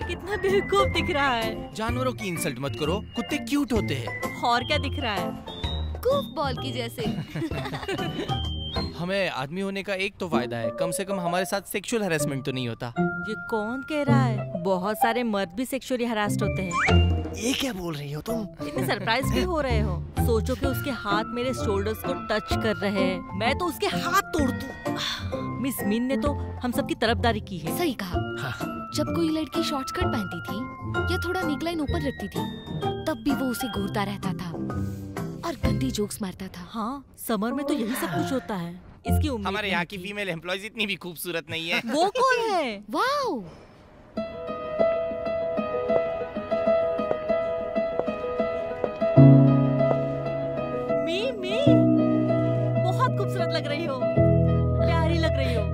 ये कितना बेवकूफ दिख रहा है। जानवरों की इंसल्ट मत करो, कुत्ते क्यूट होते हैं। और क्या दिख रहा है? कूफ बॉल की जैसे। हमें आदमी होने का एक तो फायदा है, कम से कम हमारे साथ सेक्सुअल हैरेसमेंट तो नहीं होता। ये कौन कह रहा है? बहुत सारे मर्द भी सेक्सुअली हैरास्ड होते हैं। ये क्या बोल रही हो तुम? इतने सरप्राइज भी हो रहे हो? सोचो कि उसके हाथ मेरे शोल्डर्स को टच कर रहे हैं, मैं तो उसके हाथ तोड़ दूं। मिस मीन ने तो हम सबकी तरफदारी की है। सही कहा। हाँ। जब कोई लड़की शॉर्ट स्कर्ट पहनती थी या थोड़ा नेकलाइन ऊपर रखती थी, तब भी वो उसे घूरता रहता था और गंदी जोक्स मारता था। हाँ, समर में तो यही सब कुछ होता है। इसकी उम्मीद हमारे यहाँ की फीमेल एम्प्लॉइज इतनी भी खूबसूरत नहीं है। वो कौन है? वाओ, मी बहुत खूबसूरत लग रही हो, प्यारी लग रही हो।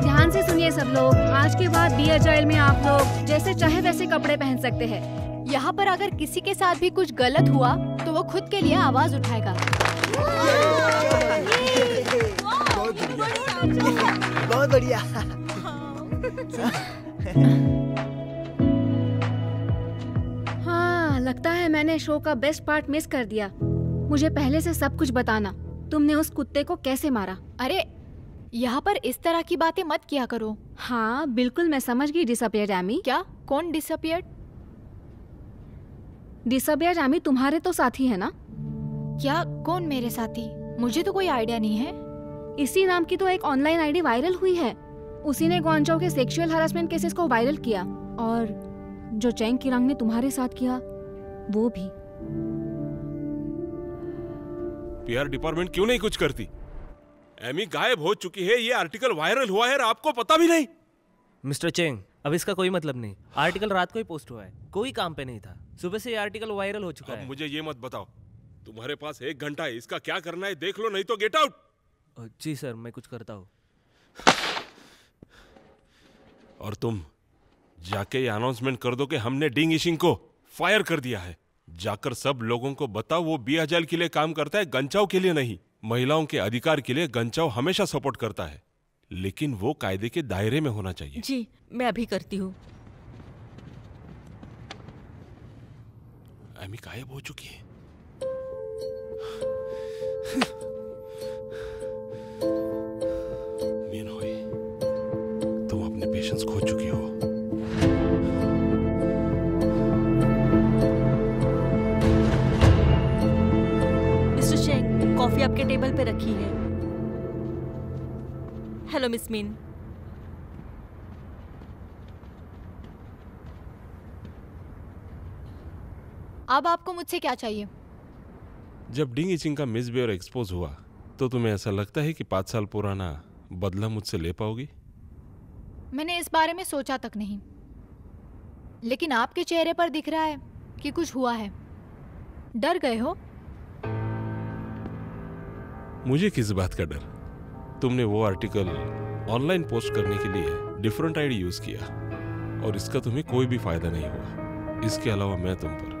ध्यान से सुनिए सब लोग, आज के बाद बी अजाइल में आप लोग जैसे चाहे वैसे कपड़े पहन सकते हैं। यहाँ पर अगर किसी के साथ भी कुछ गलत हुआ तो वो खुद के लिए आवाज उठाएगा। बहुत बढ़िया। हाँ, लगता है मैंने शो का बेस्ट पार्ट मिस कर दिया। मुझे पहले से सब कुछ बताना, तुमने उस कुत्ते को कैसे मारा। अरे यहाँ पर इस तरह की बातें मत किया करो। हाँ बिल्कुल, मैं समझ गई। Disappear Amy? क्या? कौन डिसअपियर? डिसअपियर एमी तुम्हारे तो साथी है ना? क्या? कौन मेरे साथी? मुझे तो कोई आइडिया नहीं है। इसी नाम की तो एक ऑनलाइन आईडी वायरल हुई है, उसी ने ग्वांगझोउ के सेक्सुअल हरासमेंट केसेस को वायरल किया, और जो चेंग किरांग ने तुम्हारे साथ किया वो भी। पीआर डिपार्टमेंट क्यों नहीं कुछ करती? एमी गायब हो चुकी है, ये आर्टिकल वायरल हुआ है और आपको पता भी नहीं। मिस्टर चेंग, अब इसका कोई मतलब नहीं। आर्टिकल रात को ही पोस्ट हुआ है, कोई काम पे नहीं था। सुबह से ये आर्टिकल वायरल हो चुका है। मुझे ये मत बताओ, तुम्हारे पास 1 घंटा है, इसका क्या करना है देख लो, नहीं तो गेट आउट। जी सर, मैं कुछ करता हूँ। और तुम जाके ये अनाउंसमेंट कर दो कि हमने डिंग यिशिंग को फायर कर दिया है। जाकर सब लोगों को बताओ, वो बी अजाइल के लिए काम करता है, गंचाओ के लिए नहीं। महिलाओं के अधिकार के लिए गंचाओ हमेशा सपोर्ट करता है, लेकिन वो कायदे के दायरे में होना चाहिए। जी, मैं अभी करती हूँ। एमी गायब हो चुकी है। मीन हुई, तुम अपने पेशेंस खो चुकी हो। मिस्टर शेंग, कॉफी आपके टेबल पे रखी है। Hello miss mean. अब आपको मुझसे क्या चाहिए? जब डिंग यिशिंग का मिसबिहेवियर एक्सपोज हुआ तो तुम्हें ऐसा लगता है कि 5 साल पुराना बदला मुझसे ले पाओगी? मैंने इस बारे में सोचा तक नहीं, लेकिन आपके चेहरे पर दिख रहा है कि कुछ हुआ है। डर गए हो? मुझे किस बात का डर? तुमने वो आर्टिकल ऑनलाइन पोस्ट करने के लिए डिफरेंट आईडी यूज किया और इसका तुम्हें कोई भी फायदा नहीं हुआ। इसके अलावा मैं तुम पर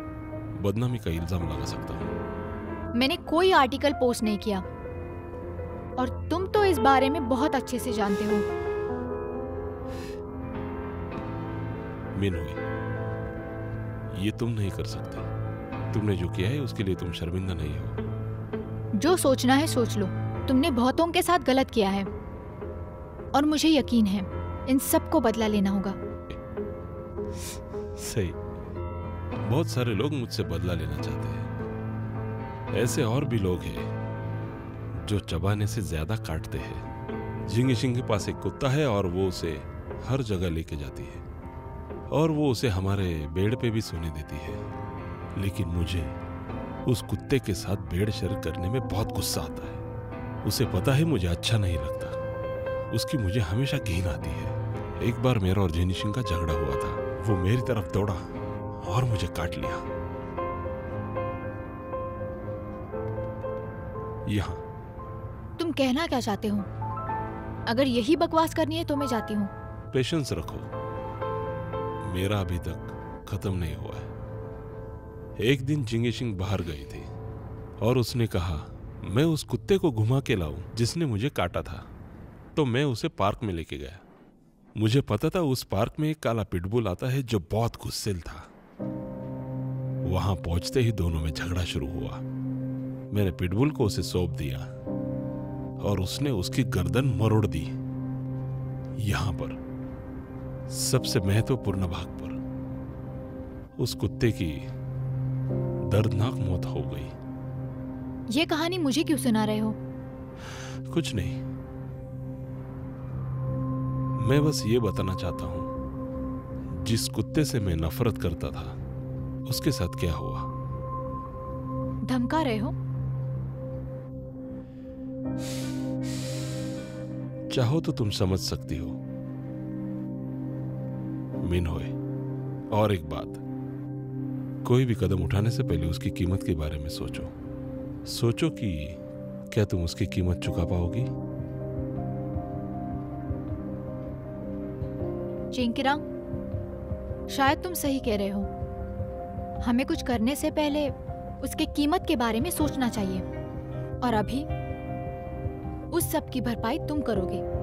बदनामी का इल्जाम लगा सकता हूँ। मैंने कोई आर्टिकल पोस्ट नहीं किया और तुम तो इस बारे में बहुत अच्छे से जानते हो। मिन हुई, ये तुम नहीं कर सकते। तुमने जो किया है उसके लिए तुम शर्मिंदा नहीं हो। जो सोचना है सोच लो, तुमने बहुतों के साथ गलत किया है और मुझे यकीन है इन सबको बदला लेना होगा। सही, बहुत सारे लोग मुझसे बदला लेना चाहते हैं। ऐसे और भी लोग हैं जो चबाने से ज्यादा काटते हैं। जिंग यिशिंग के पास एक कुत्ता है और वो उसे हर जगह लेके जाती है और वो उसे हमारे बेड पे भी सोने देती है, लेकिन मुझे उस कुत्ते के साथ बेड शेयर करने में बहुत गुस्सा आता है। उसे पता है मुझे अच्छा नहीं लगता, उसकी मुझे हमेशा घिन आती है। एक बार मेरा और जिंग यिशिंग का झगड़ा हुआ था, वो मेरी तरफ दौड़ा और मुझे काट लिया। यहाँ तुम कहना क्या चाहते हो? अगर यही बकवास करनी है तो मैं जाती हूँ। पेशेंस रखो, मेरा अभी तक खत्म नहीं हुआ है। एक दिन जिंग शिंग बाहर गई थी और उसने कहा मैं उस कुत्ते को घुमा के लाऊं जिसने मुझे काटा था, तो मैं उसे पार्क में लेके गया। मुझे पता था उस पार्क में एक काला पिटबुल आता है जो बहुत गुस्सेल था। वहां पहुंचते ही दोनों में झगड़ा शुरू हुआ। मैंने पिटबुल को उसे सौंप दिया और उसने उसकी गर्दन मरोड़ दी। यहां पर सबसे महत्वपूर्ण भाग पर उस कुत्ते की दर्दनाक मौत हो गई। ये कहानी मुझे क्यों सुना रहे हो? कुछ नहीं, मैं बस ये बताना चाहता हूं जिस कुत्ते से मैं नफरत करता था उसके साथ क्या हुआ। धमका रहे हो? चाहो तो तुम समझ सकती हो मिन हुई। और एक बात, कोई भी कदम उठाने से पहले उसकी कीमत के बारे में सोचो। सोचो कि क्या तुम उसकी कीमत चुका पाओगी। चिंकिरांग, शायद तुम सही कह रहे हो। हमें कुछ करने से पहले उसकी कीमत के बारे में सोचना चाहिए और अभी उस सब की भरपाई तुम करोगे।